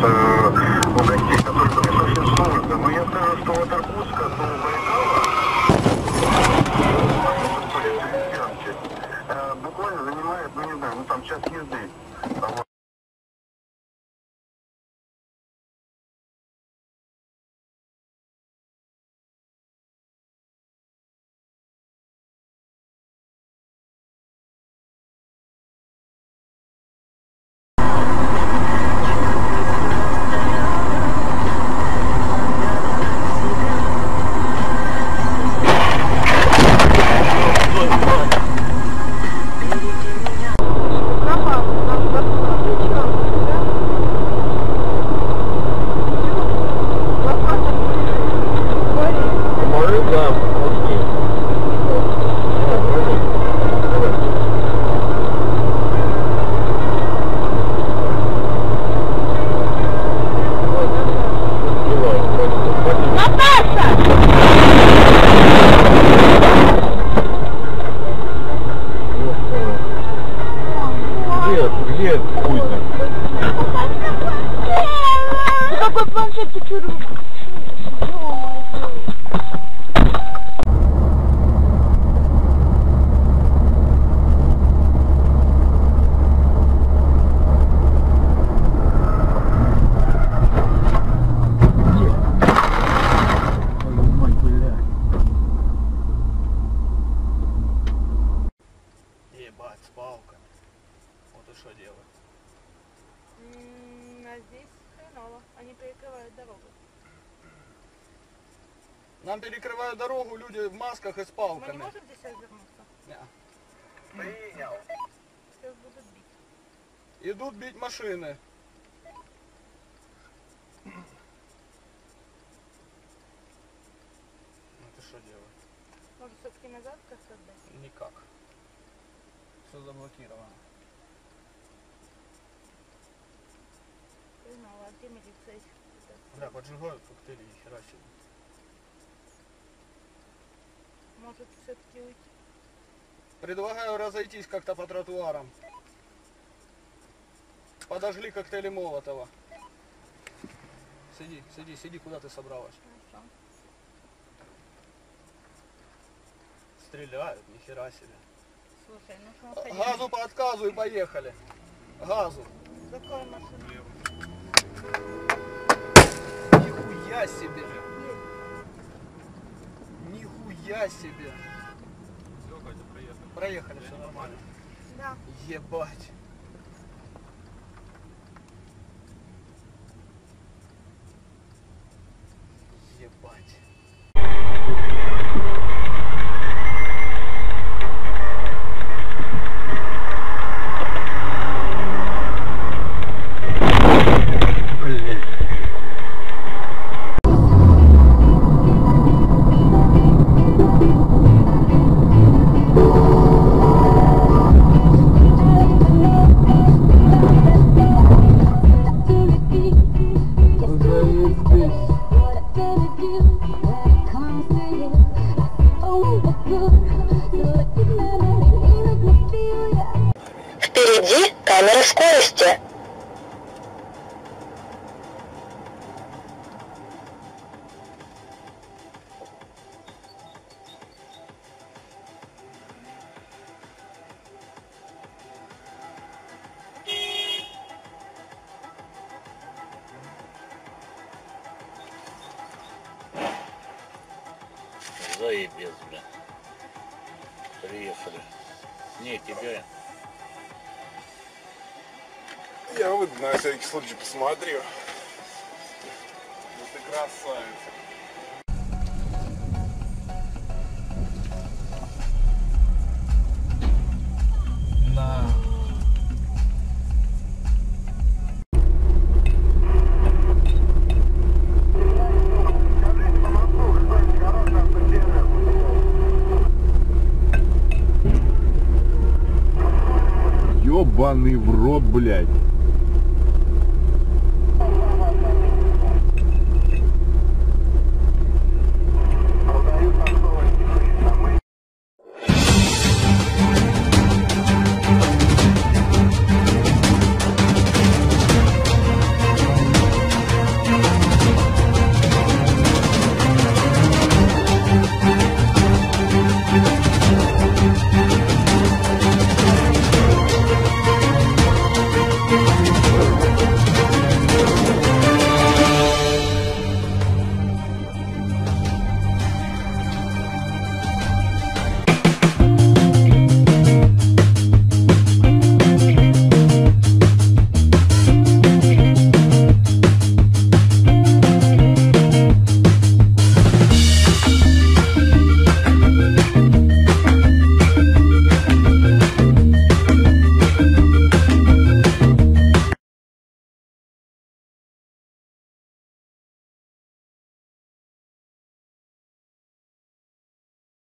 областей, которые мне совсем сложно. Но я скажу, что от Иркутска до Байкала буквально занимает, ну не знаю, ну там час езды. Нам перекрывают дорогу люди в масках и с палками. Мы не можем здесь развернуться? Нет. Принял. Сейчас будут бить. Идут бить машины. Это что делать? Может все-таки назад как-то отдать? Никак. Все заблокировано. Ты знала, а где милиция? Да, поджигают коктейли и хера себе. Может все-таки уйти. Предлагаю разойтись как-то по тротуарам. Подожгли коктейли Молотова. Сиди, сиди, сиди, куда ты собралась? Хорошо. Стреляют, ни хера себе. Слушай, ну что, газу по отказу и поехали. Газу. Какой машина? Нихуя себе. Я себе. Все, Катя, проехали. Проехали, все нормально. Да. Ебать. Ебать. Впереди камера скорости. Заебец, бля. Приехали. Не, тебя... Я выйду на всякий случай, посмотрю. Ну ты красавица. Ебаный в рот, блядь.